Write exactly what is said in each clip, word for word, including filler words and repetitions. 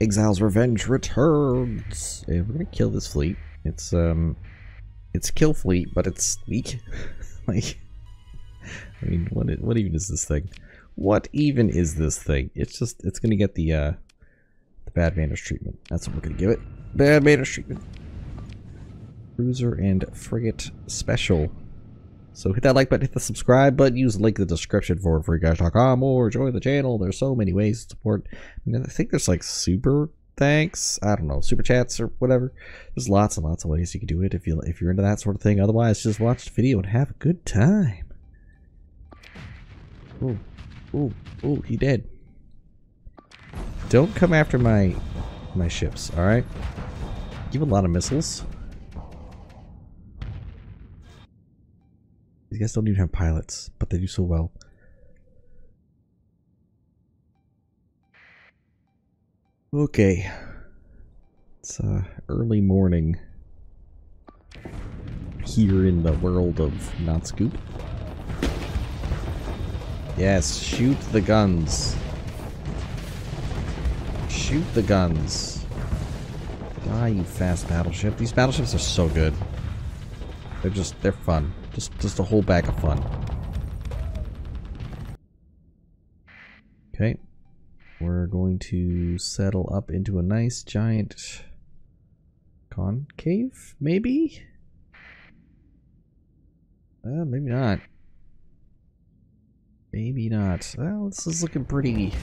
Exile's Revenge returns. We're gonna kill this fleet. It's um, it's kill fleet, but it's sleek. Like, I mean, what it, what even is this thing? What even is this thing? It's just it's gonna get the uh, the bad manners treatment. That's what we're gonna give it. Bad manners treatment. Cruiser and frigate special. So hit that like button, hit the subscribe button, use the link in the description for free guys dot com or join the channel. There's so many ways to support. I think there's like super thanks, I don't know, super chats or whatever. There's lots and lots of ways you can do it if you if you're into that sort of thing. Otherwise, just watch the video and have a good time. Ooh, ooh, ooh, he dead. Don't come after my my ships, all right? Give a lot of missiles. These guys don't even have pilots, but they do so well. Okay. It's uh, early morning here in the world of Notscoop. Yes, shoot the guns. Shoot the guns. Die, you fast battleship. These battleships are so good. They're just, they're fun. Just, just a whole bag of fun. Okay. We're going to settle up into a nice giant concave, maybe? Uh, maybe not. Maybe not. Well, this is looking pretty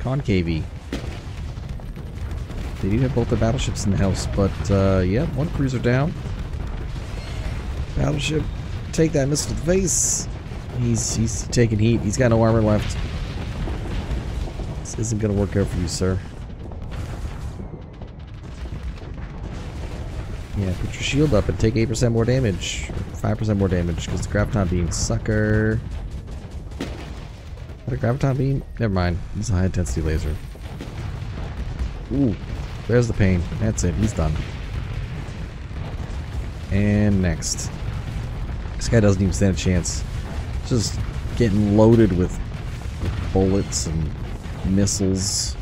concavey. They do have both the battleships in the house, but uh, yeah, one cruiser down. Battleship. Take that missile to the face. He's he's taking heat. He's got no armor left. This isn't gonna work out for you, sir. Yeah, put your shield up and take eight percent more damage, five percent more damage, because the Graviton Beam sucker. Is that a Graviton Beam? Never mind. It's a high intensity laser. Ooh, there's the pain. That's it. He's done. And next. This guy doesn't even stand a chance. Just getting loaded with bullets and missiles.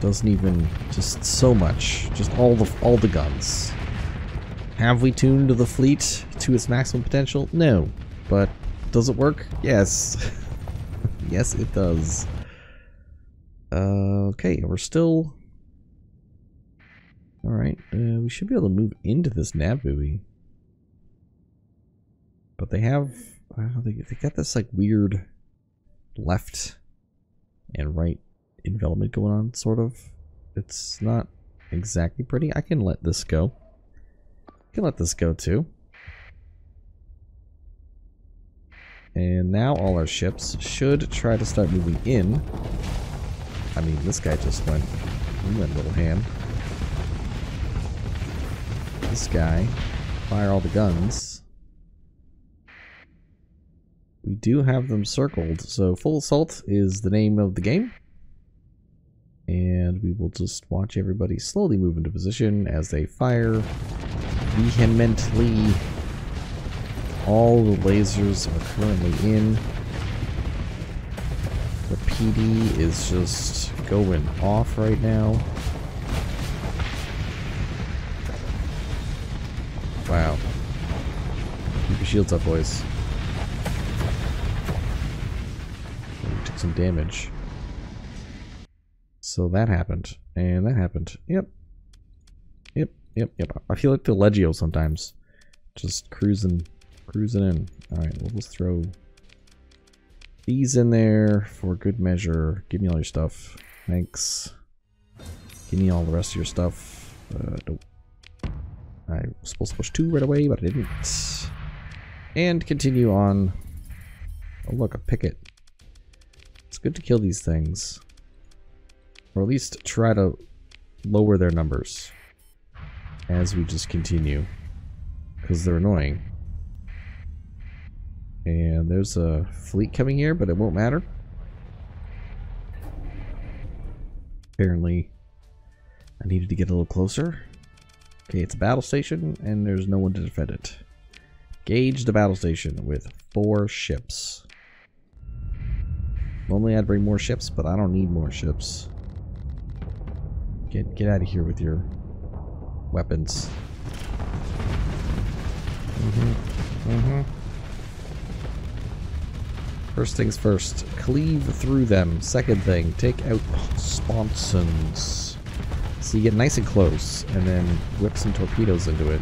Doesn't even, just so much. Just all the all the guns. Have we tuned the fleet to its maximum potential? No. But does it work? Yes. Yes, it does. Uh, okay, we're still. All right, uh, we should be able to move into this nav buoy. But they have, well, they, they got this like weird left and right envelopment going on, sort of. It's not exactly pretty. I can let this go. I can let this go too. And now all our ships should try to start moving in. I mean, this guy just went, he went little hand. This guy, fire all the guns. We do have them circled, so full assault is the name of the game. And we will just watch everybody slowly move into position as they fire vehemently. All the lasers are currently in. The P D is just going off right now. Wow. Keep your shields up, boys. Some damage. So that happened, and that happened. Yep. Yep, yep, yep. I feel like the Legio sometimes. Just cruising, cruising in. Alright, we'll just throw these in there for good measure. Give me all your stuff. Thanks. Give me all the rest of your stuff. Uh, nope. I was supposed to push two right away, but I didn't. And continue on. Oh, look, a picket. It's good to kill these things, or at least try to lower their numbers as we just continue, because they're annoying. And there's a fleet coming here, but it won't matter. Apparently I needed to get a little closer. Okay, it's a battle station and there's no one to defend it. Gauge the battle station with four ships. Normally I'd bring more ships, but I don't need more ships. Get get out of here with your weapons. Mm-hmm. Mm-hmm. First things first. Cleave through them. Second thing, take out sponsons. So you get nice and close, and then whip some torpedoes into it.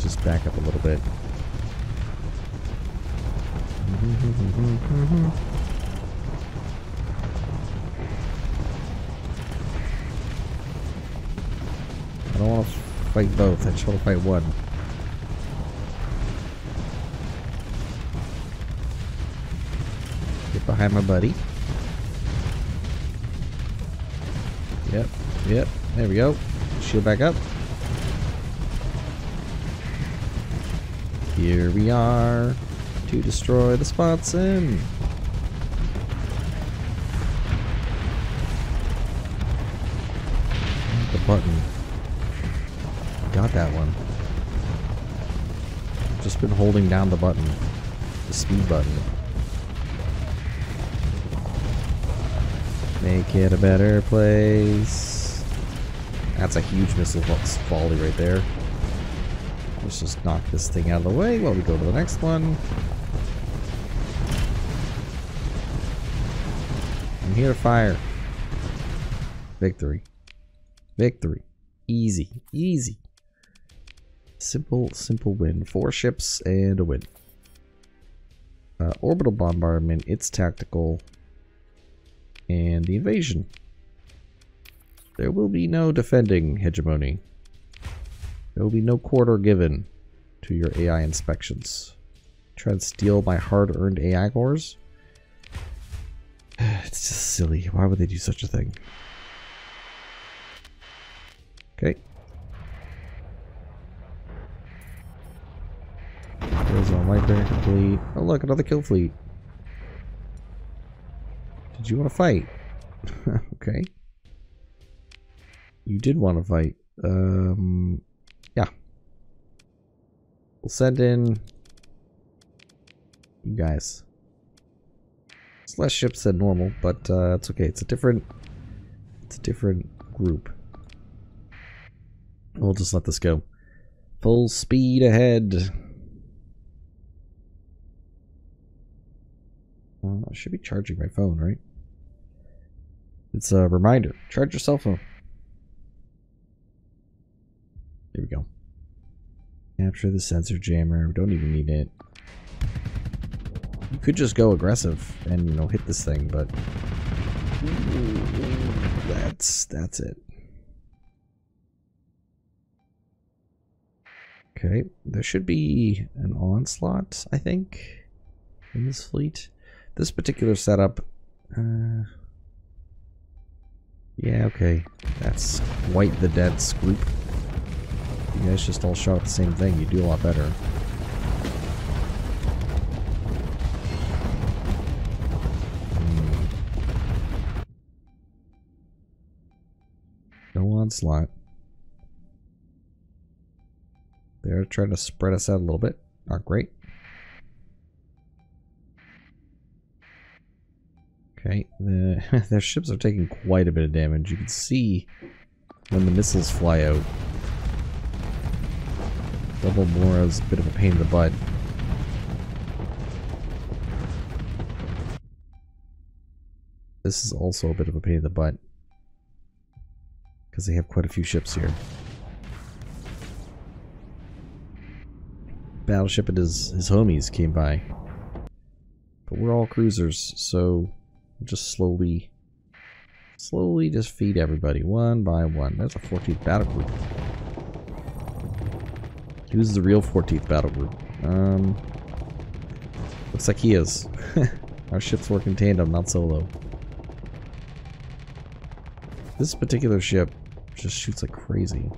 Just back up a little bit. I don't want to fight both. I just want to fight one. Get behind my buddy. Yep, yep. There we go. Shield back up. Here we are to destroy the sponson. The button. Got that one. Just been holding down the button. The speed button. Make it a better place. That's a huge missile volley right there. Let's just knock this thing out of the way while we go to the next one. I'm here to fire. Victory. Victory. Easy. Easy. Simple, simple win. Four ships and a win. Uh, orbital bombardment, it's tactical, and the invasion. There will be no defending hegemony. There will be no quarter given to your A I inspections. Try to steal my hard-earned A I cores? It's just silly. Why would they do such a thing? Okay. There's one right there complete. Oh look, another kill fleet. Did you want to fight? Okay. You did want to fight. Um... We'll send in you guys. It's less ships than normal, but uh, it's okay. It's a different, it's a different group. We'll just let this go. Full speed ahead. Uh, I should be charging my phone, right? It's a reminder. Charge your cell phone. There we go. Capture the sensor jammer. We don't even need it. You could just go aggressive and, you know, hit this thing, but that's that's it. Okay, there should be an onslaught, I think, in this fleet. This particular setup. Uh, yeah, okay, that's quite the dense group. You guys just all shot at the same thing. You do a lot better. Mm. No onslaught. They're trying to spread us out a little bit. Not great. Okay. The, their ships are taking quite a bit of damage. You can see when the missiles fly out. Double Mora's a bit of a pain in the butt. This is also a bit of a pain in the butt. Because they have quite a few ships here. Battleship and his, his homies came by. But we're all cruisers, so we'll just slowly, slowly just feed everybody one by one. That's a fourteenth battle group. Who's the real fourteenth battle group? Um, looks like he is. Our ships work in tandem, not solo. This particular ship just shoots like crazy.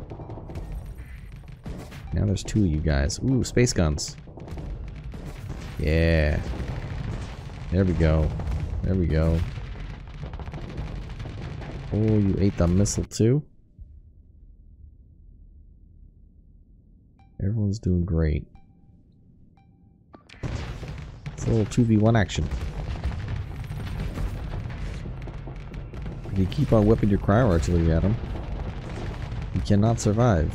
Now there's two of you guys. Ooh, space guns. Yeah. There we go. There we go. Oh, you ate the missile too? Everyone's doing great. It's a little two v one action. you keep on whipping your cryo artillery at him, you cannot survive.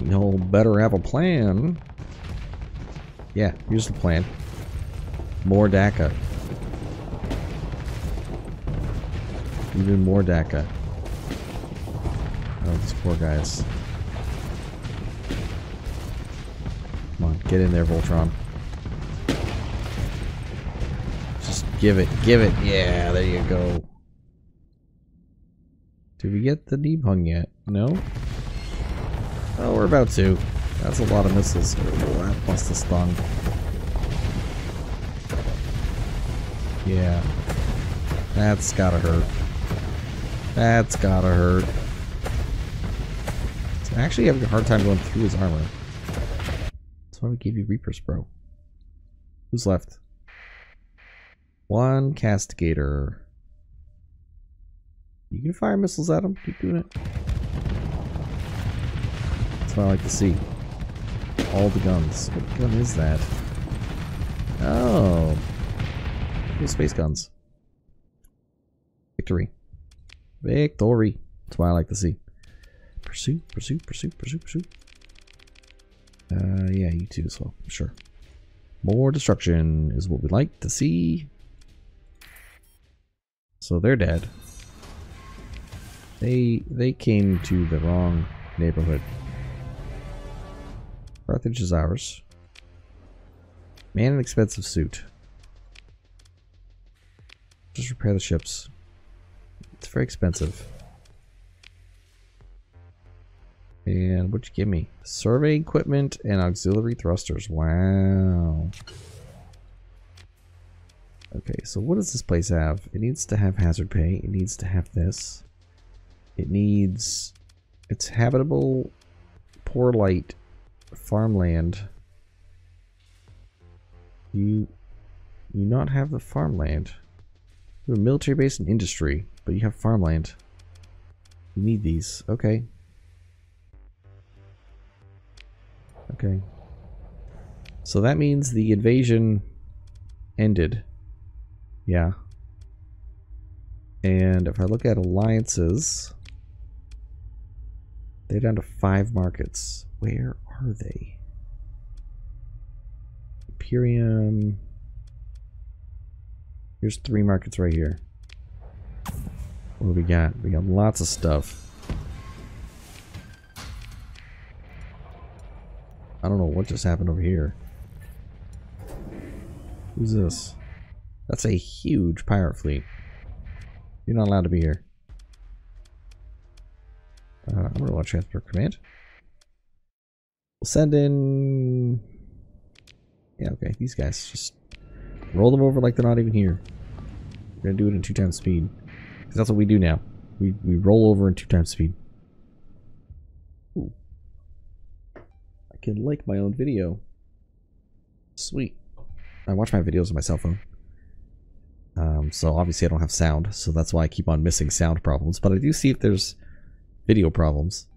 You'll better have a plan. Yeah, here's the plan. More D A C A. Even more D A C A. Oh, these poor guys. Come on, get in there, Voltron. Just give it, give it. Yeah, there you go. Did we get the Nidhogg yet? No? Oh, we're about to. That's a lot of missiles. Oh, that must have stung. Yeah. That's gotta hurt. That's gotta hurt. It's actually having a hard time going through his armor. That's why we gave you Reaper's Bro. Who's left? One Castigator. You can fire missiles at him. Keep doing it. I like to see all the guns. What gun is that? Oh, cool space guns. Victory, victory. That's why I like to see. Pursue, pursue, pursue, pursue, pursue. Uh, yeah, you too as well. I'm sure. More destruction is what we like to see. So they're dead. They they came to the wrong neighborhood. Carthage is ours. Man in an expensive suit. Just repair the ships. It's very expensive. And what'd you give me? Survey equipment and auxiliary thrusters. Wow. Okay, so what does this place have? It needs to have hazard pay. It needs to have this. It needs... It's habitable. Poor light. Farmland. You you not have the farmland. You have a military base and industry, but you have farmland. You need these. Okay. Okay. So that means the invasion ended. Yeah. And if I look at alliances, they're down to five markets. Where are they? Imperium. Here's three markets right here. What do we got? We got lots of stuff. I don't know what just happened over here. Who's this? That's a huge pirate fleet. You're not allowed to be here. Uh, I'm gonna launch transfer command. We'll send in... Yeah, okay, these guys. Just roll them over like they're not even here. We're going to do it in two times speed. Because that's what we do now. We, we roll over in two times speed. Ooh. I can like my own video. Sweet. I watch my videos on my cell phone. Um, so obviously I don't have sound. So that's why I keep on missing sound problems. But I do see if there's video problems.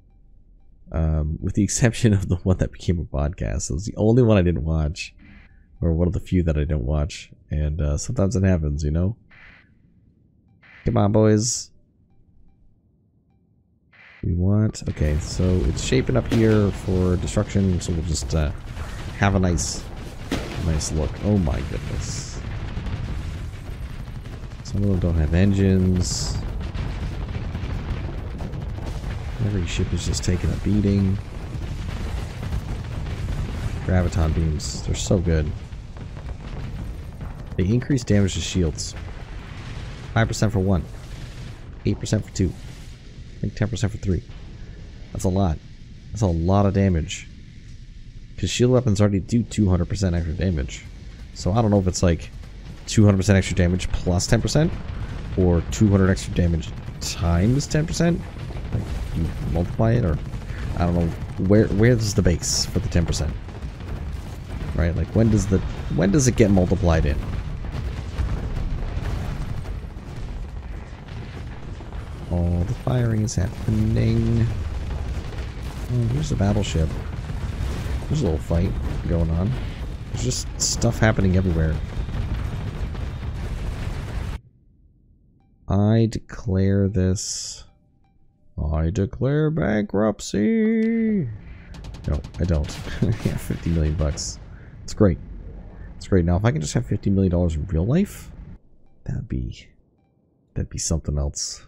Um, with the exception of the one that became a podcast. It was the only one I didn't watch, or one of the few that I didn't watch, and uh, sometimes it happens, you know? Come on, boys. We want... Okay, so it's shaping up here for destruction, so we'll just uh, have a nice, nice look. Oh my goodness. Some of them don't have engines. Every ship is just taking a beating. Graviton beams. They're so good. They increase damage to shields. five percent for one. eight percent for two. I think ten percent for three. That's a lot. That's a lot of damage. Because shield weapons already do two hundred percent extra damage. So I don't know if it's like two hundred percent extra damage plus ten percent. Or two hundred extra damage times ten percent. Like, you multiply it, or I don't know where where's the base for the ten percent, right? Like, when does the when does it get multiplied in? All the firing is happening. Oh, here's a battleship. There's a little fight going on. There's just stuff happening everywhere. I declare this. I declare bankruptcy. No, I don't. Yeah, fifty million bucks. It's great. It's great. Now, if I can just have fifty million dollars in real life, that'd be, that'd be something else.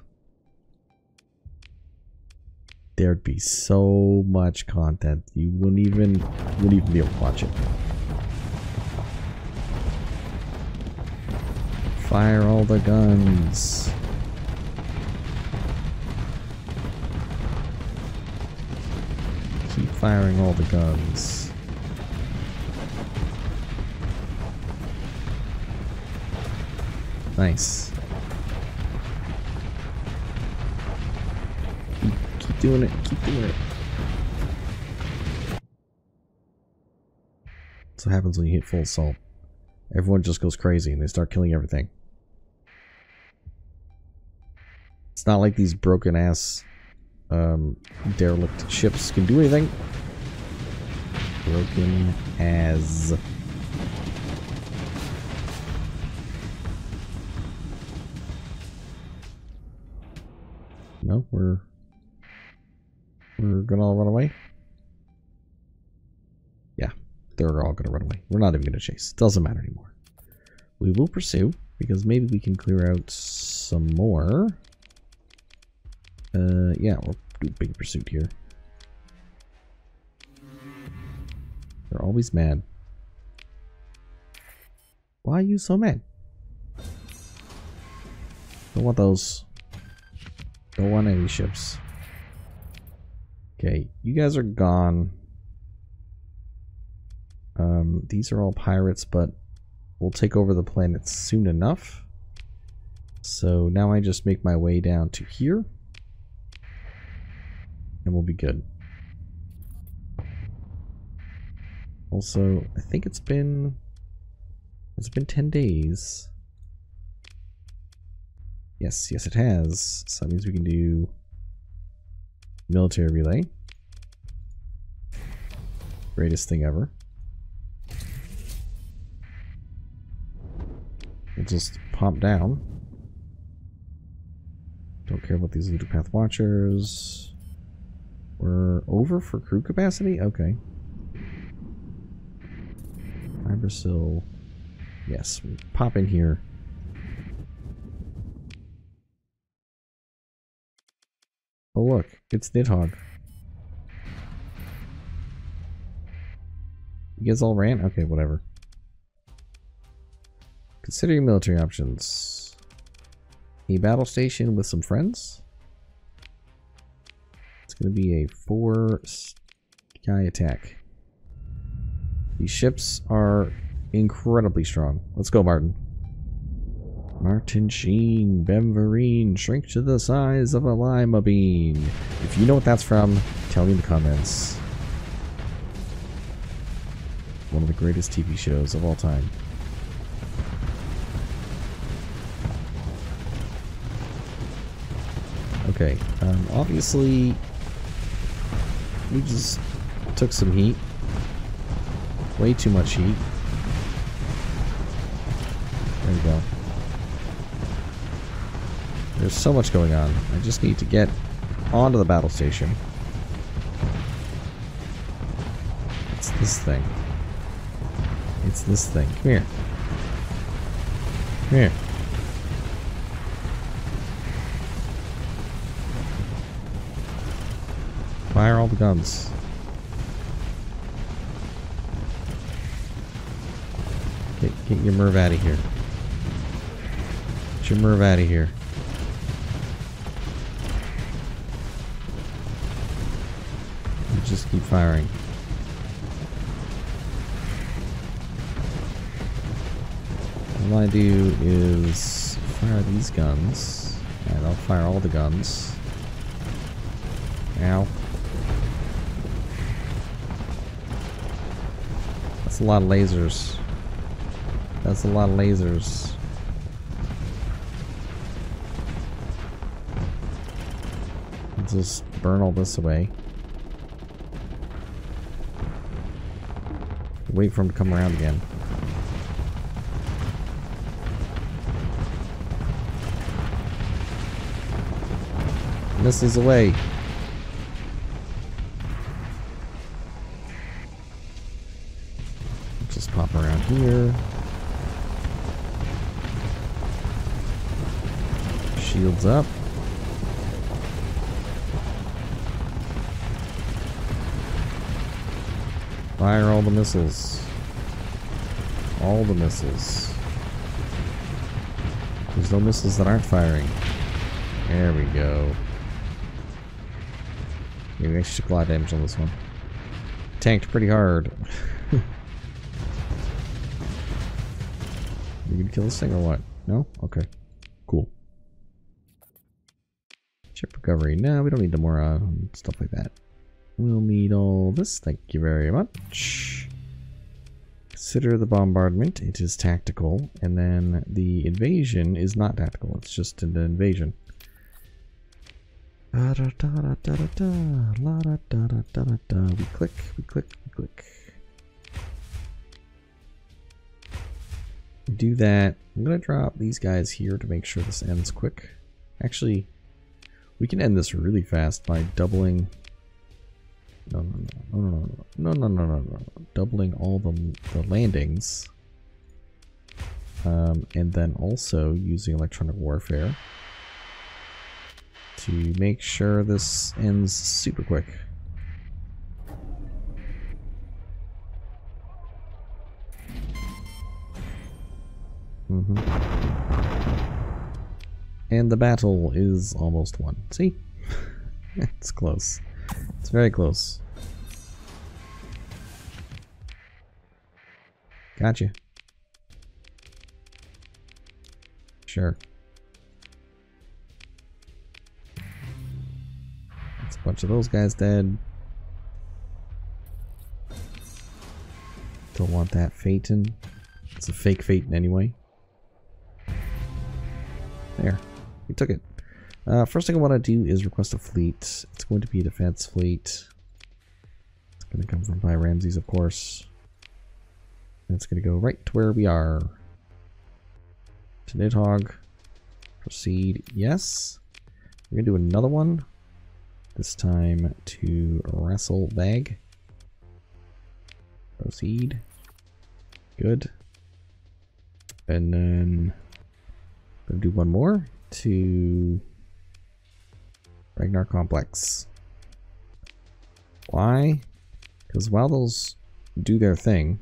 There'd be so much content you wouldn't even, wouldn't even be able to watch it. Fire all the guns. Keep firing all the guns. Nice. Keep, keep doing it. Keep doing it. That's what happens when you hit full assault. Everyone just goes crazy and they start killing everything. It's not like these broken ass um, derelict ships can do anything. Broken as. No, we're we're gonna all run away. Yeah, they're all gonna run away. We're not even gonna chase. Doesn't matter anymore. We will pursue because maybe we can clear out some more. Uh, yeah, we'll do a big pursuit here. They're always mad. Why are you so mad? Don't want those. Don't want any ships. Okay, you guys are gone. Um, these are all pirates, but we'll take over the planet soon enough. So now I just make my way down to here. And we'll be good. Also, I think it's been it's been ten days. Yes, yes it has. So that means we can do military relay. Greatest thing ever. We'll just pop down. Don't care about these Luddic Path Watchers. We're over for crew capacity? Okay. Ibersil. Yes, we pop in here. Oh look, it's Nidhogg. You guys all ran? Okay, whatever. Consider your military options. A battle station with some friends. Going to be a four sky attack. These ships are incredibly strong. Let's go, Martin. Martin Sheen, Benverine, shrink to the size of a lima bean. If you know what that's from, tell me in the comments. One of the greatest T V shows of all time. Okay, um, obviously. We just took some heat. Way too much heat. There we go. There's so much going on. I just need to get onto the battle station. It's this thing. It's this thing. Come here. Come here. Fire all the guns. Get, get your Merv out of here. Get your Merv out of here. You just keep firing. All I do is fire these guns. And I'll fire all the guns. Ow. A lot of lasers. That's a lot of lasers. Let's just burn all this away. Wait for him to come around again. missiles away. Just pop around here. Shields up. Fire all the missiles. All the missiles. There's no missiles that aren't firing. There we go. Maybe I should apply damage on this one. Tanked pretty hard. You gonna kill this thing or what? No? Okay. Cool. Chip recovery. No, we don't need the more uh, stuff like that. We'll need all this. Thank you very much. Consider the bombardment. It is tactical. And then the invasion is not tactical. It's just an invasion. Da da da da da da da la da da da da da da. We click, we click, we click. Do that. I'm gonna drop these guys here to make sure this ends quick. Actually, we can end this really fast by doubling. No no no no no no no no no no no. Doubling all the the landings. Um, and then also using electronic warfare to make sure this ends super quick. Mm-hmm. And the battle is almost won. See? It's close. It's very close. Gotcha. Sure. That's a bunch of those guys dead. Don't want that Phaeton. It's a fake Phaeton anyway. There, we took it. Uh, first thing I want to do is request a fleet. It's going to be a defense fleet. It's going to come from Pyramsies, of course. And it's going to go right to where we are. To Nidhogg. Proceed. Yes. We're going to do another one. This time to Rasselbag. Proceed. Good. And then... I'll do one more to Ragnar Complex. Why? Because while those do their thing,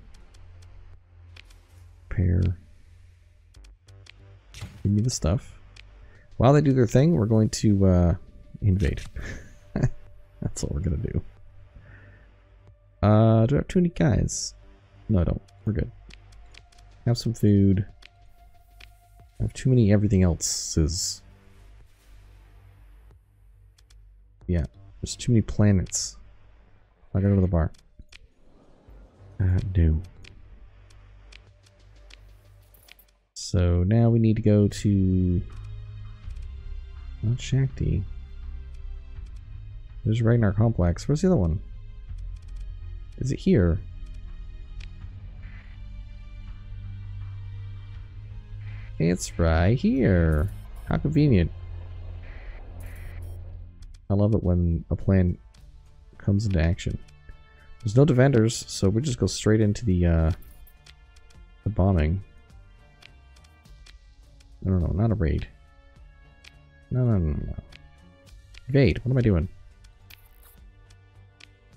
pair, give me the stuff. While they do their thing, we're going to uh, invade. That's what we're gonna do. Uh, do I have too many guys? No, I don't. We're good. Have some food. I have too many everything else's. Yeah, there's too many planets. I gotta go to the bar. Uh, no. So now we need to go to... Not Shakti. There's Ragnar Complex. Where's the other one? Is it here? It's right here. How convenient. I love it when a plan comes into action. There's no defenders, so we just go straight into the uh, the bombing. No, no, no, not a raid. No, no, no, no. Invade. What am I doing?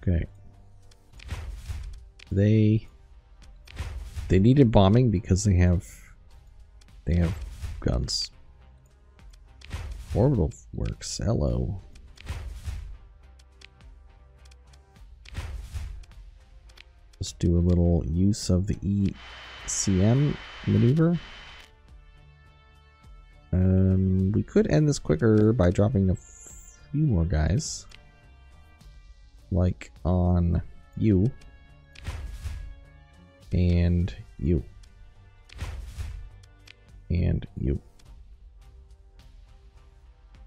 Okay. They they needed bombing because they have. They have guns. Orbital works. Hello. Let's do a little use of the E C M maneuver. Um, we could end this quicker by dropping a few more guys. Like on you. And you. And you.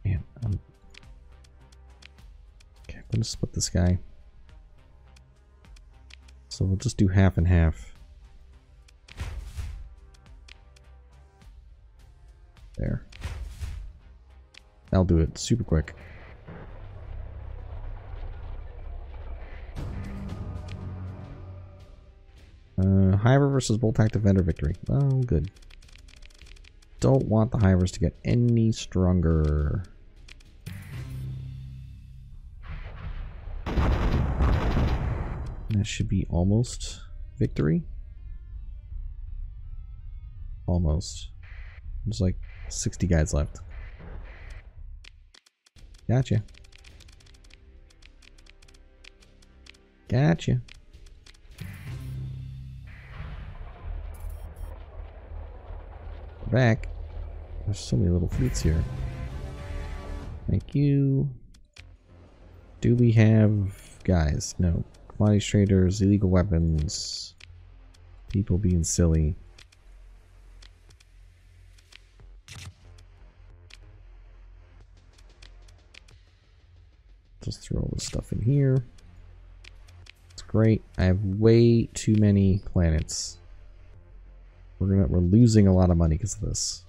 And um, okay, I'm gonna split this guy. So we'll just do half and half. There. That'll do it super quick. versus Bultach Defender victory. Oh, good. Don't want the Hivers to get any stronger. That should be almost victory. Almost. There's like sixty guys left. Gotcha. Gotcha. Go back. There's so many little fleets here. Thank you. Do we have guys? No. Commodities traders, illegal weapons, people being silly. Just throw all this stuff in here. It's great. I have way too many planets. We're gonna we're losing a lot of money because of this.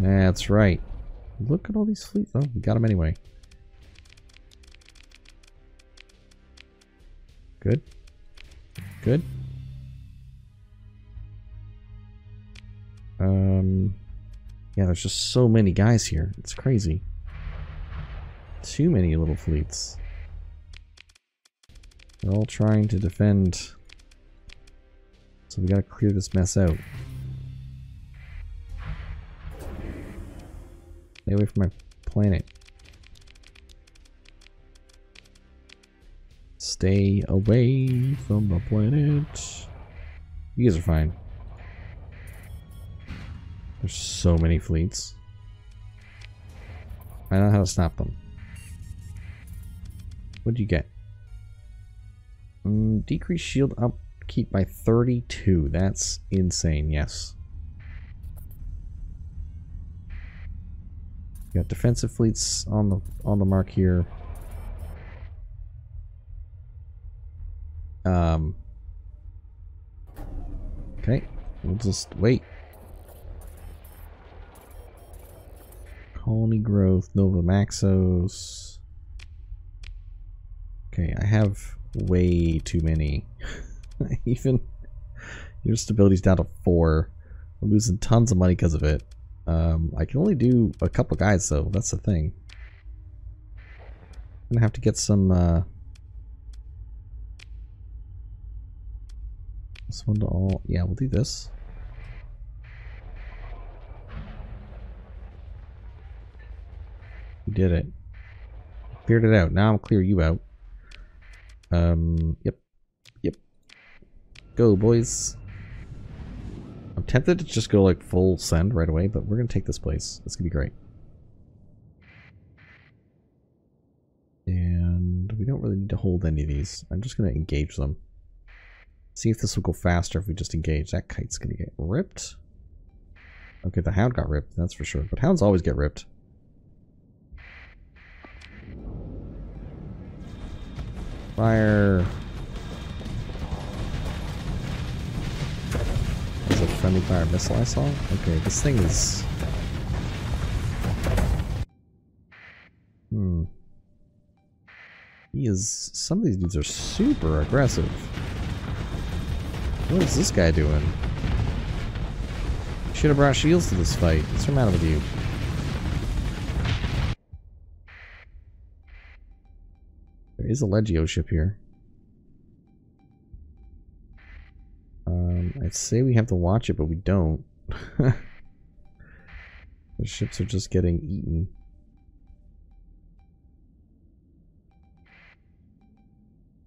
That's right. Look at all these fleets. Oh, we got them anyway. Good. Good. Um, yeah, there's just so many guys here. It's crazy. Too many little fleets. They're all trying to defend. So we gotta clear this mess out. Stay away from my planet. Stay away from the planet. You guys are fine. There's so many fleets. I don't know how to stop them. What do you get? Mm, decrease shield upkeep by thirty-two. That's insane, yes. You got defensive fleets on the on the mark here. Um. Okay, we'll just wait. Colony growth, Nova Maxos. Okay, I have way too many. Even your stability's down to four. We're losing tons of money because of it. Um, I can only do a couple guys though, that's the thing. I'm gonna have to get some, uh... this one to all... yeah, we'll do this. We did it. Cleared it out. Now I'll clear you out. Um, yep. Yep. Go, boys. I'm tempted to just go like full send right away, but we're gonna take this place. It's gonna be great. And we don't really need to hold any of these. I'm just gonna engage them. See if this will go faster if we just engage. That kite's gonna get ripped. Okay, the hound got ripped, that's for sure. But hounds always get ripped. Fire. A friendly fire missile I saw? Okay, this thing is... Hmm. He is... Some of these dudes are super aggressive. What is this guy doing? Should have brought shields to this fight. What's the matter with you? There is a Legio ship here. I'd say we have to watch it, but we don't. The ships are just getting eaten.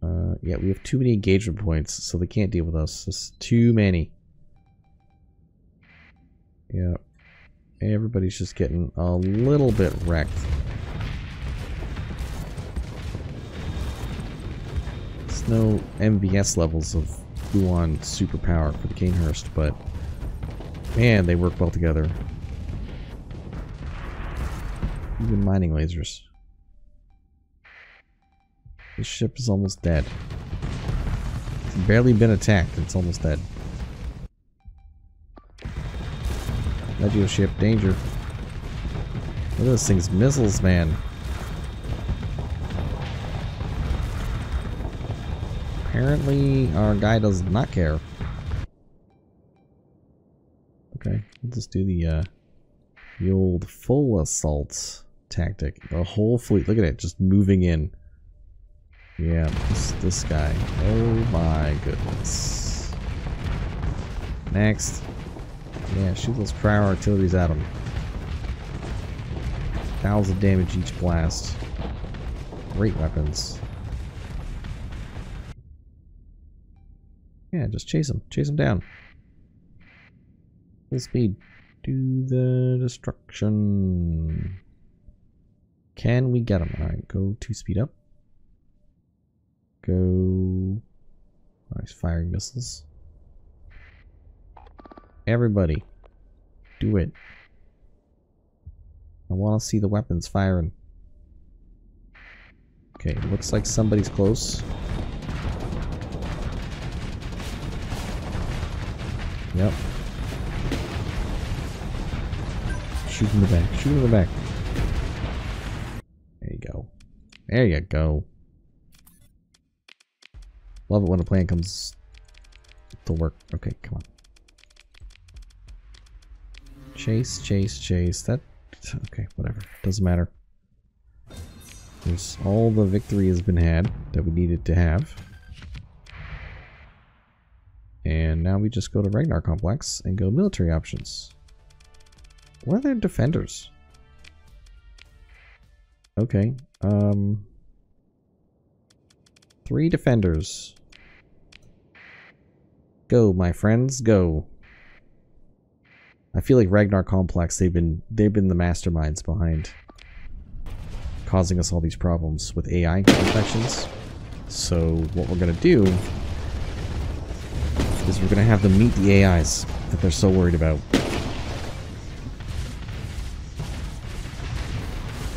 Uh, yeah, we have too many engagement points, so they can't deal with us. There's too many. Yeah. Everybody's just getting a little bit wrecked. There's no M V S levels of on superpower for the Kanehurst, but man, they work well together. Even mining lasers. This ship is almost dead. It's barely been attacked, it's almost dead. Legio ship, danger. Look at those things, missiles, man. Apparently, our guy does not care. Okay, let's just do the, uh, the old full assault tactic. The whole fleet, look at it, just moving in. Yeah, this, this guy. Oh my goodness. Next. Yeah, shoot those cryo artilleries at him. Thousands of damage each blast. Great weapons. Yeah, just chase him. Chase him down. Full speed. Do the destruction. Can we get him? Alright, go two speed up. Go. Nice firing missiles. Everybody, do it. I want to see the weapons firing. Okay, looks like somebody's close. Yep. Shoot in the back. Shoot in the back. There you go. There you go. Love it when a plan comes to work. Okay, come on. Chase, chase, chase. That... Okay, whatever. Doesn't matter. There's all the victory has been had that we needed to have. And now we just go to Ragnar Complex and go military options. What are their defenders? Okay, um... Three defenders. Go, my friends, go. I feel like Ragnar Complex, they've been they've been the masterminds behind causing us all these problems with A I infections. So what we're gonna do is we're gonna have them meet the A Is that they're so worried about.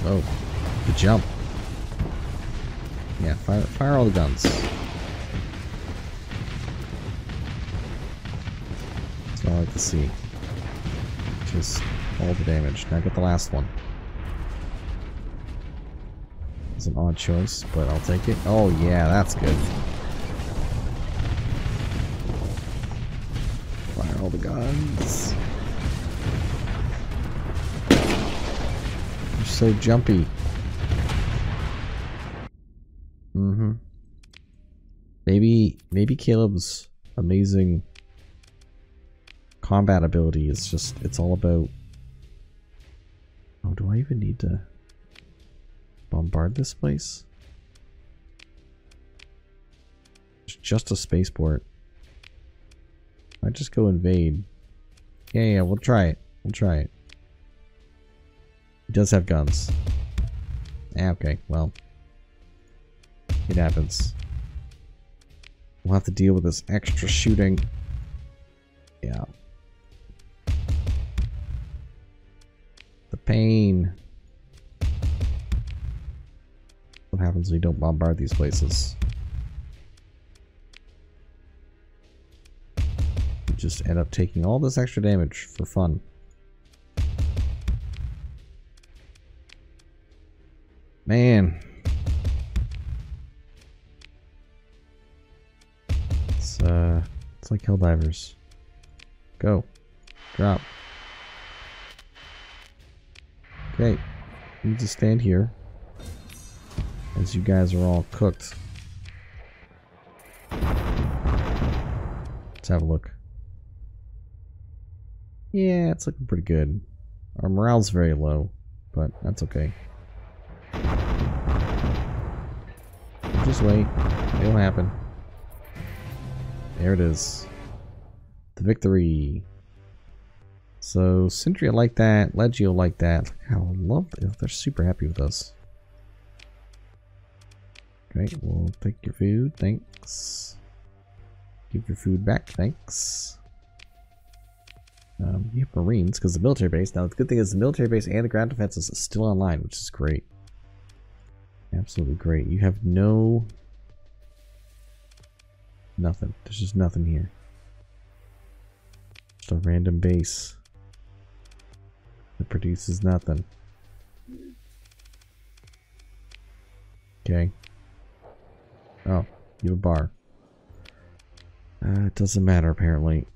Oh, good jump. Yeah, fire, fire all the guns. That's what I like to see. Just all the damage. Now get the last one. It's an odd choice, but I'll take it. Oh yeah, that's good. Fire all the guns. You're so jumpy. Mm-hmm. Maybe, maybe Caleb's amazing combat ability is just, it's all about... Oh, do I even need to bombard this place? It's just a spaceport. I just go invade. Yeah, yeah, we'll try it. We'll try it. He does have guns. Ah, okay, well... It happens. We'll have to deal with this extra shooting. Yeah. The pain. What happens when you don't bombard these places? You just end up taking all this extra damage for fun. Man. Uh, it's like Helldivers. Go. Drop. Okay. I need to stand here as you guys are all cooked. Let's have a look. Yeah, it's looking pretty good. Our morale's very low, but that's okay. Just wait. It'll happen. There it is. The victory. So, Sindria like that. Legio like that. Look how lovely. They're super happy with us. Okay, we'll take your food. Thanks. Give your food back. Thanks. Um, you have Marines because the military base. Now, the good thing is the military base and the ground defense is still online, which is great. Absolutely great. You have no... Nothing. There's just nothing here. Just a random base that produces nothing. Okay. Oh, you have a bar. Uh, it doesn't matter, apparently.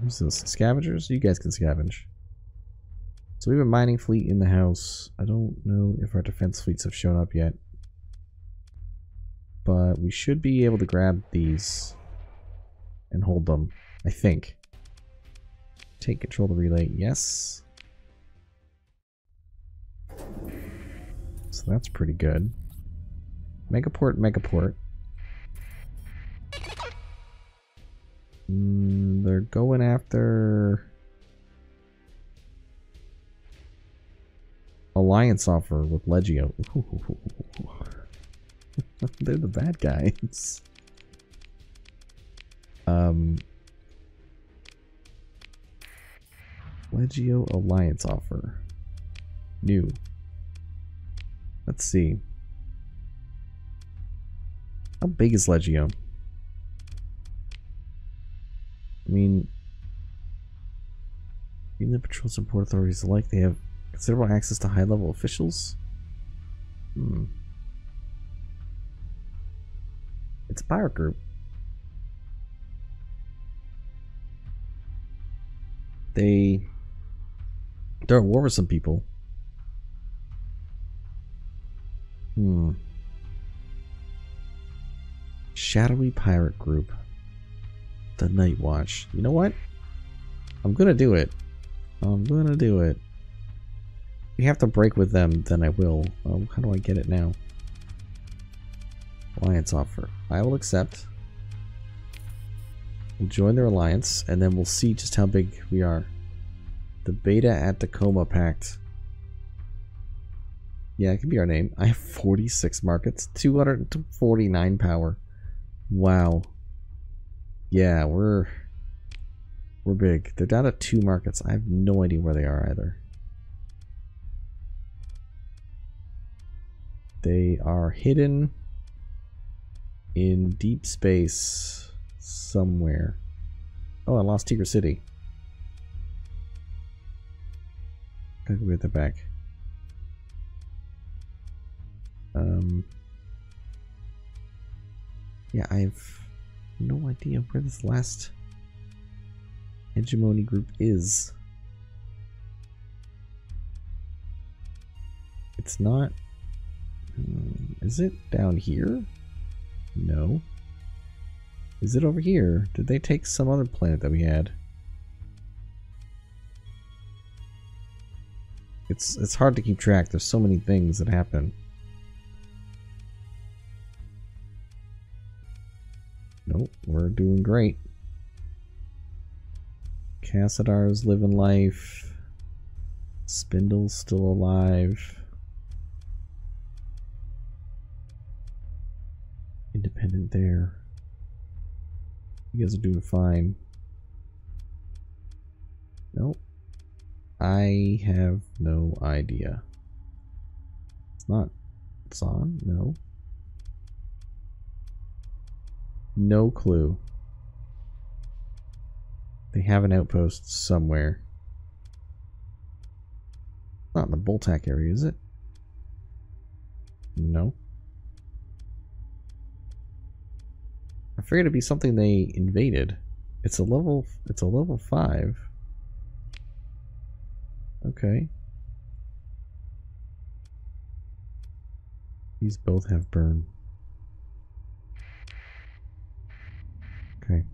Who's this? Scavengers? You guys can scavenge. So we have a mining fleet in the house. I don't know if our defense fleets have shown up yet. But we should be able to grab these and hold them, I think. Take control of the relay. Yes. So that's pretty good. Megaport, Megaport. Mm, they're going after Alliance Offer with Legio. They're the bad guys. Um, Legio Alliance Offer. New. Let's see. How big is Legio? I mean, even the patrols and port authorities alike, they have considerable access to high-level officials. Hmm. It's a pirate group. They... They're at war with some people. Hmm. Shadowy pirate group. The Night Watch. You know what? I'm gonna do it. I'm gonna do it. We have to break with them, then I will. Um, how do I get it now? Alliance offer. I will accept. We'll join their alliance, and then we'll see just how big we are. The Beta Atacama Pact. Yeah, it could be our name. I have forty-six markets, two hundred forty-nine power. Wow. Yeah, we're we're big. They're down to two markets. I have no idea where they are either. They are hidden in deep space somewhere. Oh, I lost Tigris City. Gotta go get that back. Um. Yeah, I've no idea where this last hegemony group is. It's not. Hmm, is it down here? No. Is it over here? Did they take some other planet that we had? It's it's hard to keep track. There's so many things that happen. Nope, we're doing great. Cassidar's living life. Spindle's still alive. Independent there. You guys are doing fine. Nope. I have no idea. It's not. It's on? No. No clue. They have an outpost somewhere. Not in the Bultach area, is it? No. I figured it'd be something they invaded. It's a level. It's a level five. Okay. These both have burn. Okay.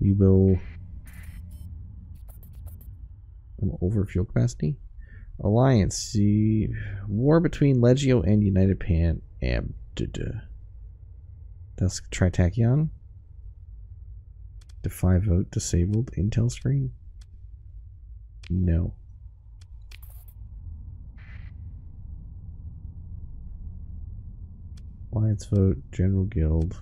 We will. I'm over fuel capacity. Alliance. See, war between Legio and United Pan. Ab. Dusk Tritachion. Defy vote disabled. Intel screen. No. Alliance vote. General guild.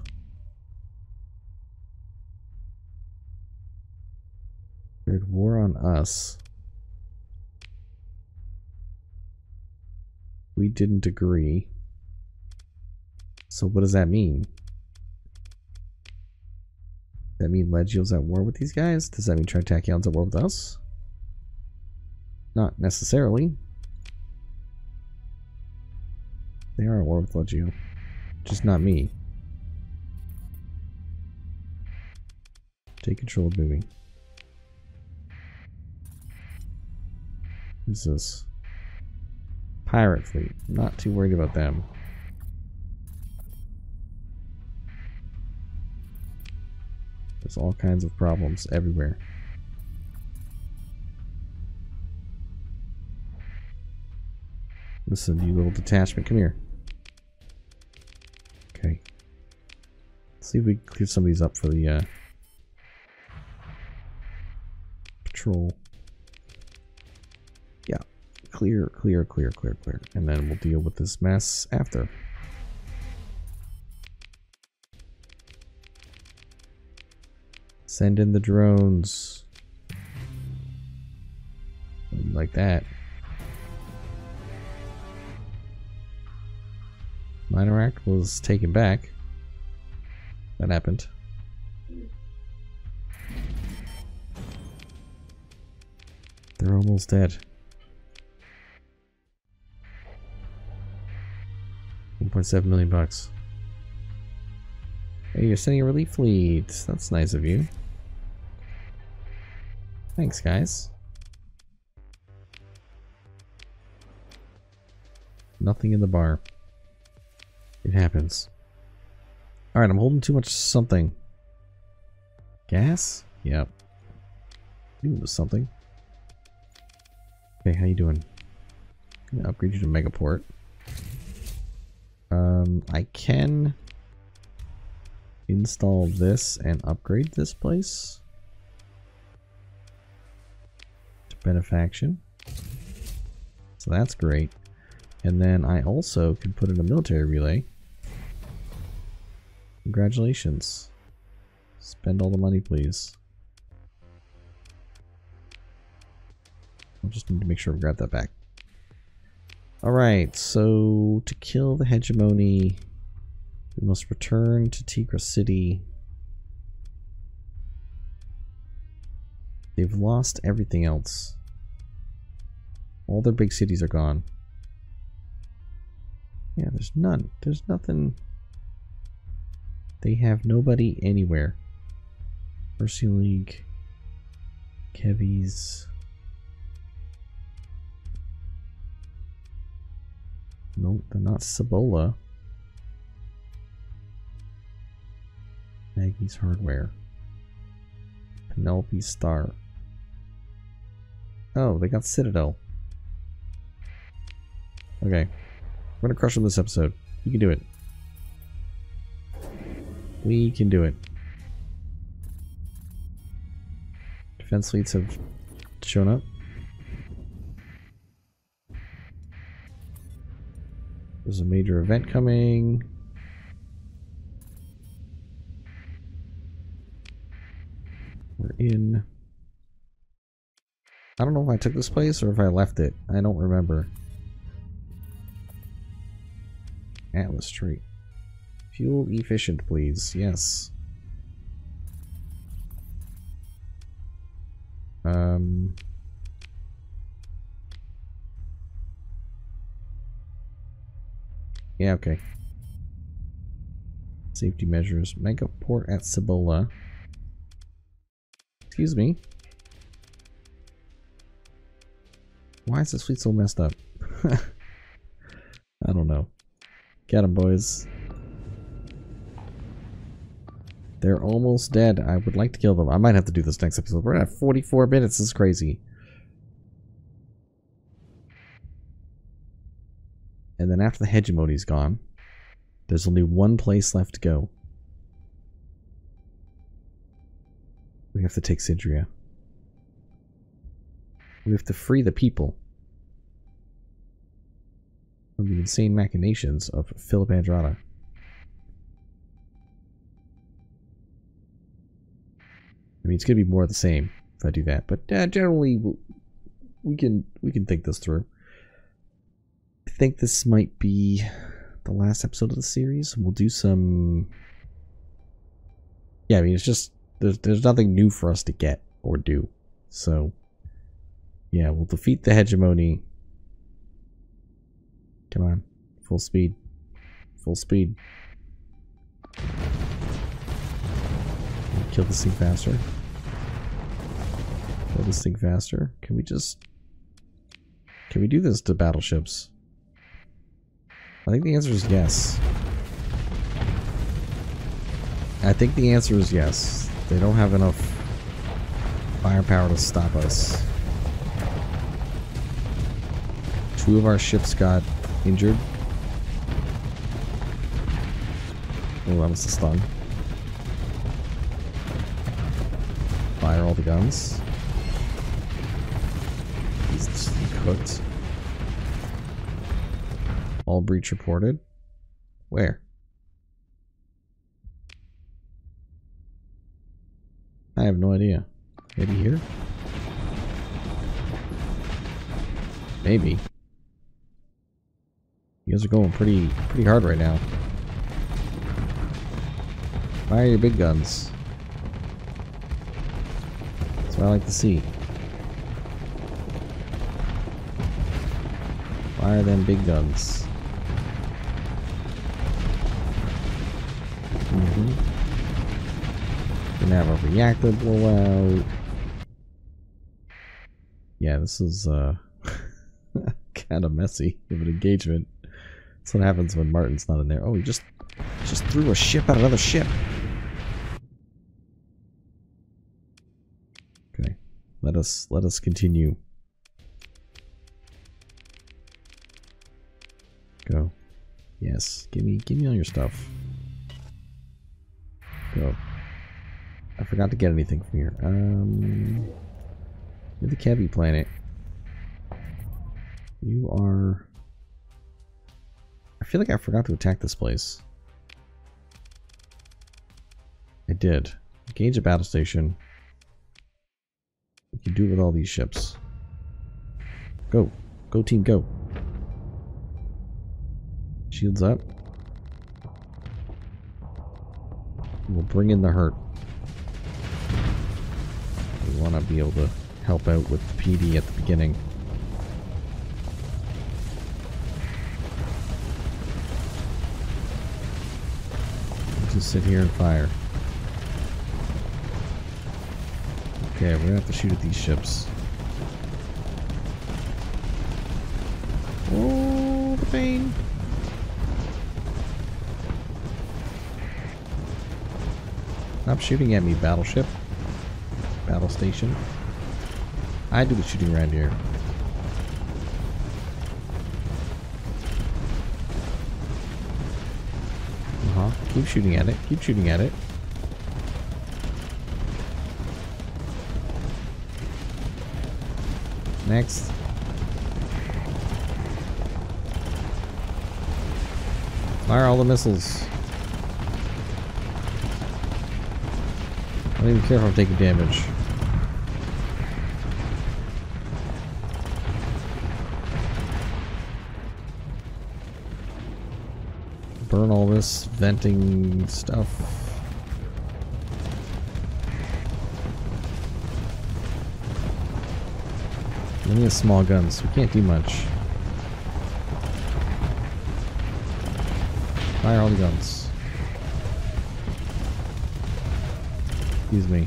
There's war on us. We didn't agree. So what does that mean? Does that mean Legio's at war with these guys? Does that mean Tritachion's at war with us? Not necessarily. They are at war with Legio. Just not me. Take control of moving. Who's this? Pirate fleet. Not too worried about them. There's all kinds of problems everywhere. Listen, you little detachment, come here. Okay. Let's see if we can clear some of these up for the uh, patrol. Yeah. Clear, clear, clear, clear, clear. And then we'll deal with this mess after. Send in the drones. Like that. Mineract was taken back. That happened. They're almost dead. one point seven million bucks. Hey, you're sending a relief fleet. That's nice of you. Thanks, guys. Nothing in the bar. It happens. Alright, I'm holding too much something. Gas? Yep. Knew it was something. Okay, how you doing? I'm gonna upgrade you to Megaport. Um, I can install this and upgrade this place. To benefaction. So that's great. And then I also can put in a military relay. Congratulations. Spend all the money, please. I'll just need to make sure I grab that back. Alright, so to kill the hegemony, we must return to Tigris City. They've lost everything else. All their big cities are gone. Yeah, there's none. There's nothing. They have nobody anywhere. Mercy League. Kevi's. Nope, they're not Cibola. Maggie's Hardware. Penelope Star. Oh, they got Citadel. Okay. We're gonna crush them this episode. You can do it. We can do it. Defense fleets have shown up. There's a major event coming. We're in. I don't know if I took this place or if I left it. I don't remember. Atlas Street. Fuel efficient, please. Yes. Um. Yeah, okay. Safety measures. Megaport at Cibola. Excuse me. Why is this fleet so messed up? I don't know. Get them, boys. They're almost dead. I would like to kill them. I might have to do this next episode. We're at forty-four minutes. This is crazy. And then after the hegemony's gone, there's only one place left to go. We have to take Sindria. We have to free the people from the insane machinations of Philip Andrada. I mean, it's going to be more of the same if I do that, but uh, generally we can we can think this through. I think this might be the last episode of the series. We'll do some. Yeah, I mean, it's just there's there's nothing new for us to get or do. So yeah, we'll defeat the hegemony. Come on. Full speed. Full speed. Kill this thing faster. Kill this thing faster. Can we just... Can we do this to battleships? I think the answer is yes. I think the answer is yes. They don't have enough firepower to stop us. Two of our ships got injured. Oh, that was a stun. Fire all the guns. He's just cooked. All breach reported. Where? I have no idea. Maybe here? Maybe. You guys are going pretty pretty hard right now. Fire your big guns. That's what I like to see. Fire them big guns. Mm-hmm. Have a reactor blowout. Yeah, this is uh kind of messy of an engagement. That's what happens when Martin's not in there. Oh, he just just threw a ship at another ship. Okay, let us let us continue. Go. Yes, give me give me all your stuff. Go. I forgot to get anything from here. Um, you're the Kevi planet. You are... I feel like I forgot to attack this place. I did. Engage a battle station. What can you do with all these ships? Go. Go team, go. Shields up. We'll bring in the hurt. We want to be able to help out with the P D at the beginning. We'll just sit here and fire. Okay, we're going to have to shoot at these ships. Oh, the pain! Stop shooting at me, battleship. Battle station. I do the shooting around here. Uh-huh. Keep shooting at it. Keep shooting at it. Next. Fire all the missiles. I don't even care if I'm taking damage. Burn all this venting stuff. We need a small gun, so we can't do much. Fire all the guns. Excuse me.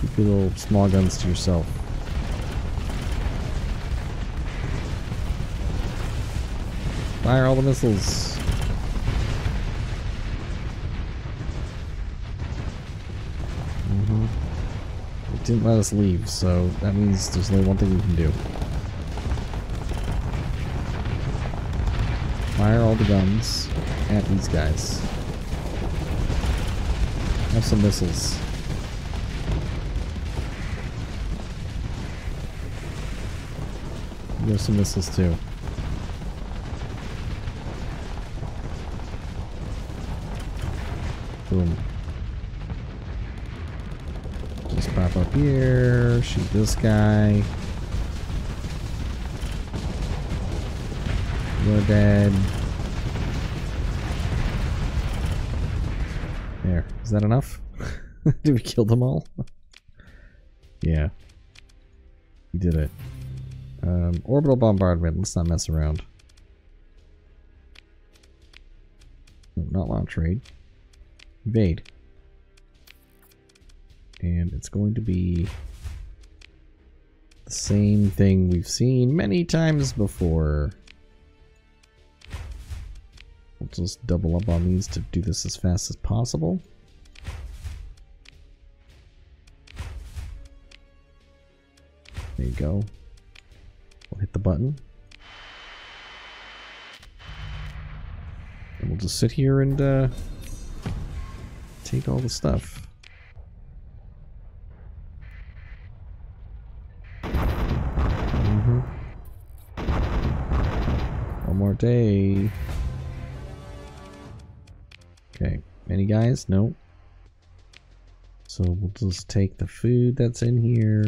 Keep your little small guns to yourself. Fire all the missiles. Mm-hmm. It didn't let us leave, so that means there's only one thing we can do. Fire all the guns at these guys. Have some missiles. You have some missiles too. Boom. Just pop up here, shoot this guy. You're dead. There. Is that enough? Did we kill them all? Yeah. We did it. Um, orbital bombardment. Let's not mess around. No, not launch raid. Invade. and it's going to be the same thing we've seen many times before. We'll just double up on these to do this as fast as possible. There you go. We'll hit the button. And we'll just sit here and uh, take all the stuff. Mm-hmm. One more day. Okay, any guys? No. So we'll just take the food that's in here.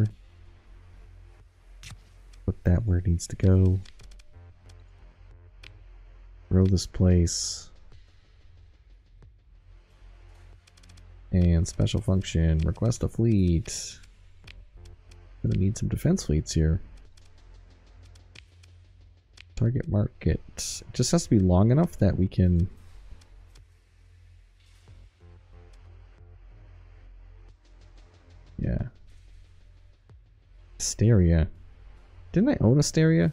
Put that where it needs to go. Grow this place. And special function, request a fleet. Gonna need some defense fleets here. Target market. It just has to be long enough that we can Yeah. Asteria. Didn't I own Asteria?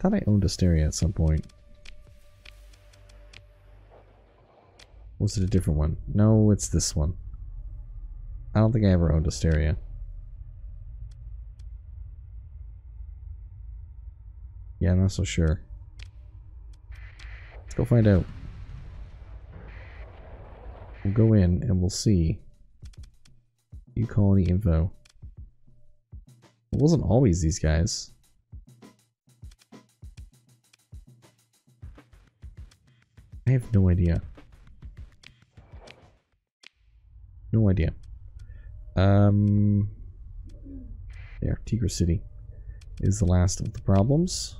Thought I owned Asteria at some point. Was it a different one? No, it's this one. I don't think I ever owned Asteria. Yeah, I'm not so sure. Let's go find out. We'll go in and we'll see. New colony info. It wasn't always these guys. I have no idea. No idea. Um, there, Tigris City is the last of the problems.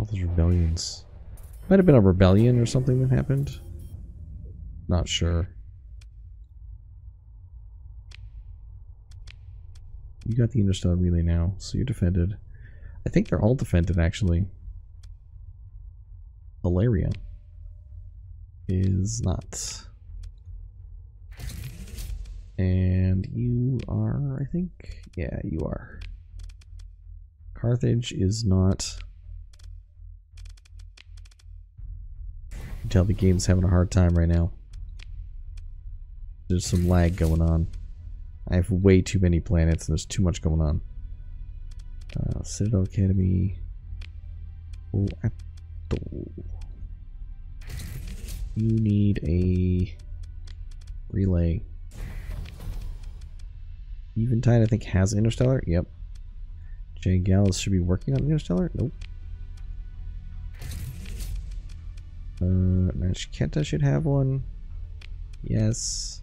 All those rebellions. Might have been a rebellion or something that happened. Not sure. You got the interstellar relay now, so you're defended. I think they're all defended, actually. Valeria is not. And you are, I think? Yeah, you are. Carthage is not. You can tell the game's having a hard time right now. There's some lag going on. I have way too many planets and there's too much going on. Uh, Citadel Academy. Oh, you need a relay. Eventide, I think, has Interstellar. Yep. Jangala should be working on Interstellar. Nope. Uh, Nashkenta should have one. Yes.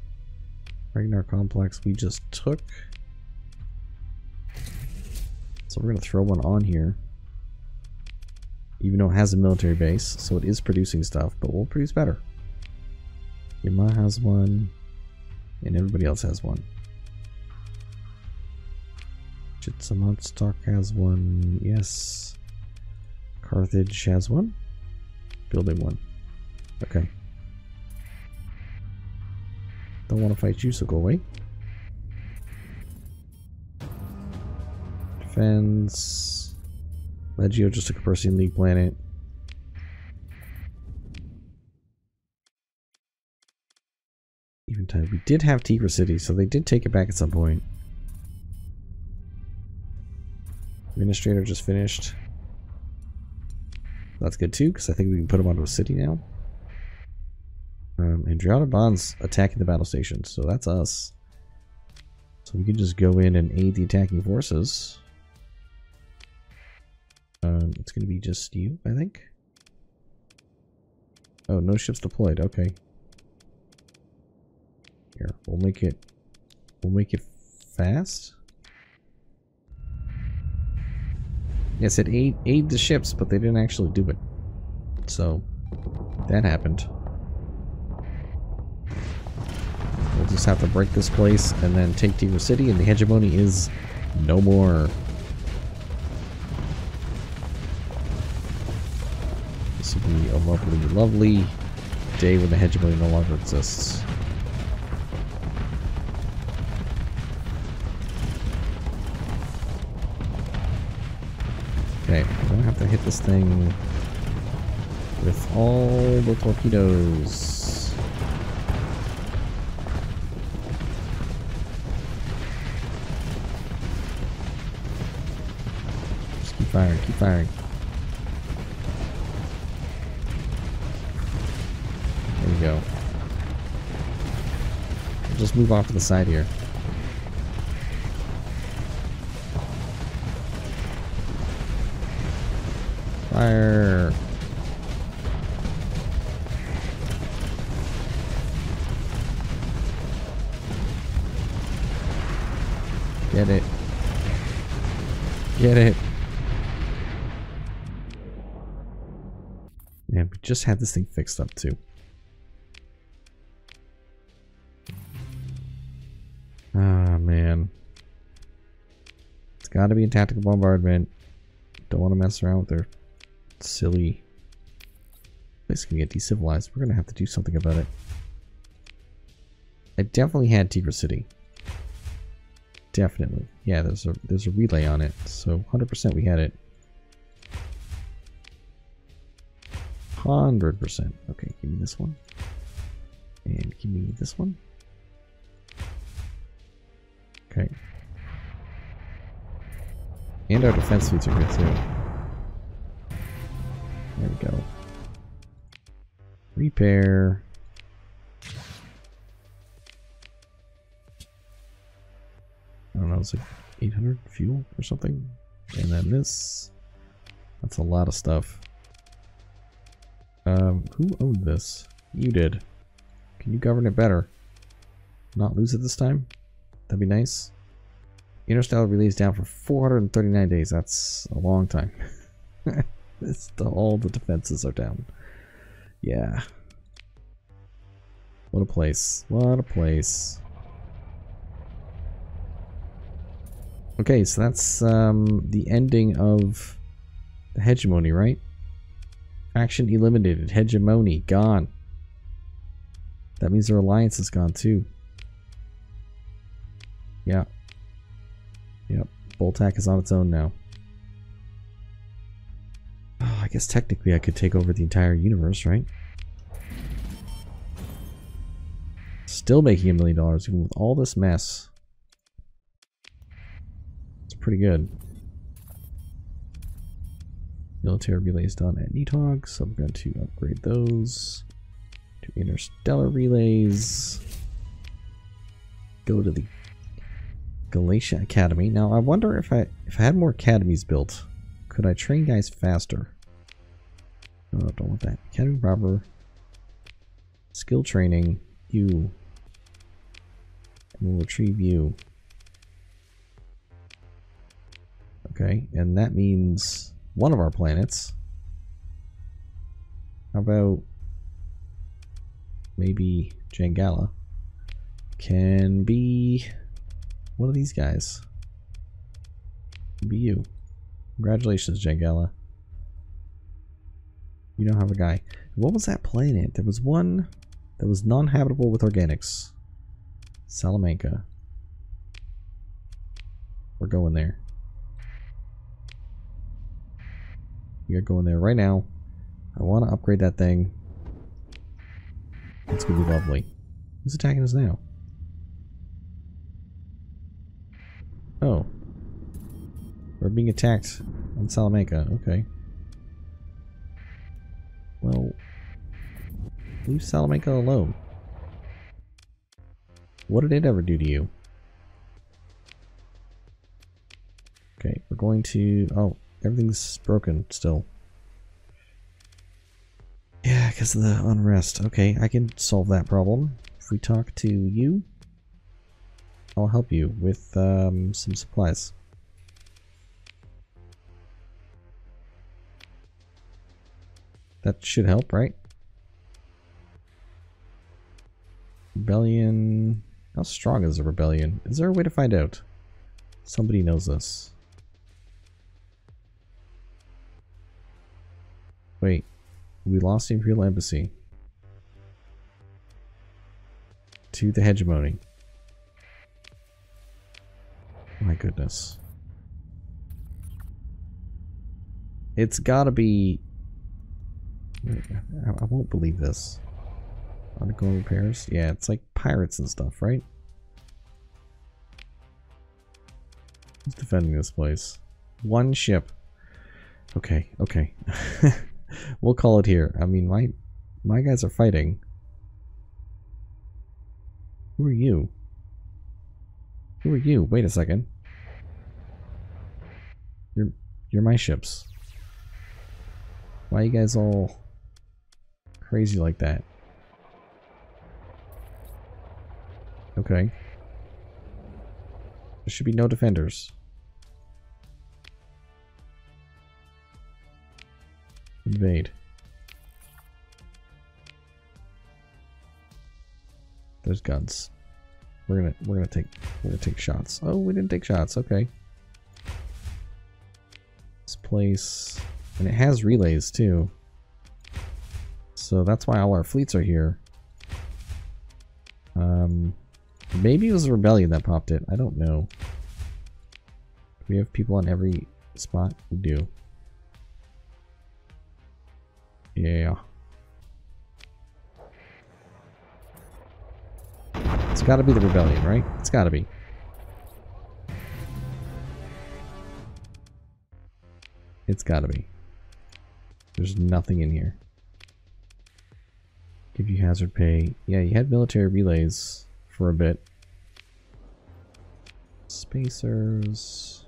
Ragnar Complex we just took. So we're going to throw one on here. Even though it has a military base, so it is producing stuff, but we'll produce better. Yamaha has one, and everybody else has one. Chitsamantstock has one, yes. Carthage has one. Building one. Okay. Don't want to fight you, so go away. Defense. Legio just took a Persian League planet. Eventide. We did have Tigris City, so they did take it back at some point. Administrator just finished. That's good too, because I think we can put them onto a city now. Um, Andriana Bond's attacking the battle station, so that's us. So we can just go in and aid the attacking forces. Um, it's going to be just you, I think. Oh, no ships deployed. Okay. Here, we'll make it. We'll make it fast. It said aid, aid the ships, but they didn't actually do it. So that happened. We'll just have to break this place and then take Tigris City, and the hegemony is no more. This will be a lovely, lovely day when the hegemony no longer exists. Okay, I'm gonna have to hit this thing with all the torpedoes. Just keep firing, keep firing. There we go. We'll just move off to the side here. Fire. Get it. Get it. Man, we just had this thing fixed up too. Ah, man. It's gotta be a tactical bombardment. Don't want to mess around with their silly. This can get decivilized. We're gonna have to do something about it. I definitely had Tigris City. Definitely, yeah. There's a there's a relay on it, so one hundred percent we had it. one hundred percent. Okay, give me this one, and give me this one. Okay. And our defense feats are here too. There we go. Repair. I don't know, it's like eight hundred fuel or something. And then this. That's a lot of stuff. Um, who owned this? You did. Can you govern it better? Not lose it this time? That'd be nice. Interstellar relays down for four hundred thirty-nine days. That's a long time. It's the, all the defenses are down. Yeah. What a place. What a place. Okay, so that's um, the ending of the hegemony, right? Faction eliminated. Hegemony gone. That means their alliance is gone too. Yeah. Yep. Bultach is on its own now. I guess technically I could take over the entire universe, right? Still making a million dollars even with all this mess. It's pretty good. Military relays done at Nidhogg, so I'm going to upgrade those to interstellar relays. Go to the Galatia Academy. Now I wonder if I if I had more academies built, could I train guys faster? No, oh, don't want that. Academy robber. Skill training. You. And we'll retrieve you. Okay, and that means one of our planets. How about maybe Jangala can be one of these guys? Be you. Congratulations, Jangala. You don't have a guy. What was that planet? There was one that was non-habitable with organics. Salamanca. We're going there. We are going there right now. I want to upgrade that thing. It's going to be lovely. Who's attacking us now? Oh. We're being attacked on Salamanca. Okay. Well, leave Salamanca alone. What did it ever do to you? Okay, we're going to... Oh, everything's broken still. Yeah, because of the unrest. Okay, I can solve that problem. If we talk to you, I'll help you with um, some supplies. That should help, right? Rebellion. How strong is a rebellion? Is there a way to find out? Somebody knows this. Wait. We lost the Imperial Embassy to the hegemony. My goodness. It's gotta be... I won't believe this. Undergoing repairs? Yeah, it's like pirates and stuff, right? Who's defending this place? One ship. Okay, okay. We'll call it here. I mean, my my guys are fighting. Who are you? Who are you? Wait a second. You're you're my ships. Why are you guys all crazy like that? Okay. There should be no defenders. Invade. There's guns. We're gonna we're gonna take we're gonna take shots. Oh, we didn't take shots. Okay. This place, and it has relays too. So that's why all our fleets are here. Um, maybe it was a rebellion that popped it. I don't know. Do we have people on every spot? We do. Yeah. It's gotta be the rebellion, right? It's gotta be. It's gotta be. There's nothing in here. Give you hazard pay. Yeah, you had military relays for a bit. Spacers.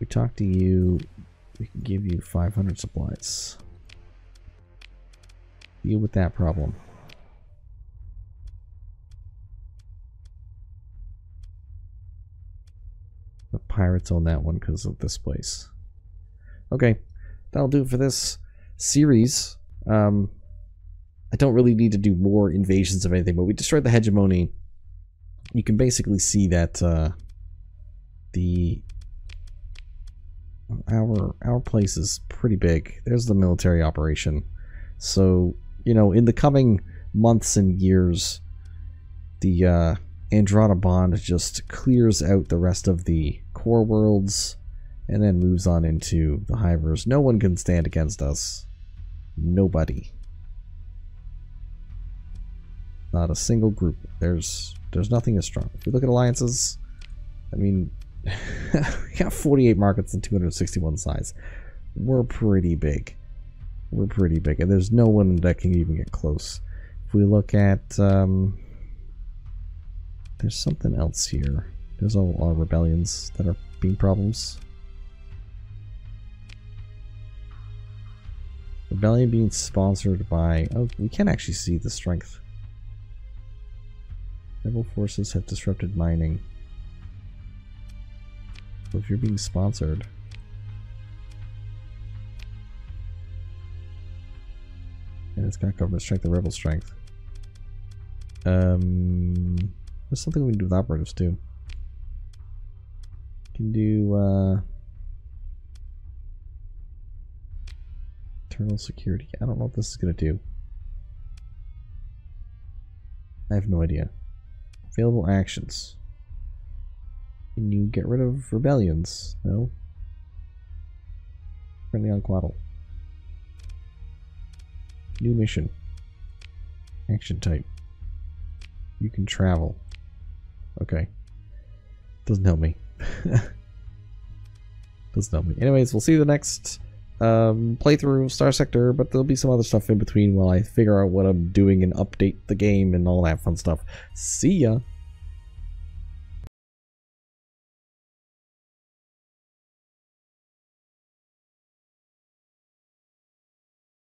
We talk to you. We can give you five hundred supplies. Deal with that problem. The pirates own that one because of this place. Okay, that'll do it for this series. Um, I don't really need to do more invasions of anything, but we destroyed the hegemony. You can basically see that uh, the... Our our place is pretty big. There's the military operation. So, you know, in the coming months and years, the uh, Andrada Bond just clears out the rest of the core worlds and then moves on into the Hivers. No one can stand against us. Nobody. Not a single group. There's there's nothing as strong. If you look at alliances, I mean... We got forty-eight markets and two hundred sixty-one size. We're pretty big. We're pretty big, and there's no one that can even get close. If we look at, um, there's something else here. There's all our rebellions that are being problems. Rebellion being sponsored by. Oh, we can actually see the strength. Rebel forces have disrupted mining. So if you're being sponsored, and it's got government strength and rebel strength. Um, there's something we can do with operatives too. Can do uh, internal security. I don't know what this is gonna do. I have no idea. Available actions. Can you get rid of rebellions? No? Friendly on Quaddle. New mission. Action type. You can travel. Okay. Doesn't help me. Doesn't help me. Anyways, we'll see the next um, playthrough of Star Sector, but there'll be some other stuff in between while I figure out what I'm doing and update the game and all that fun stuff. See ya!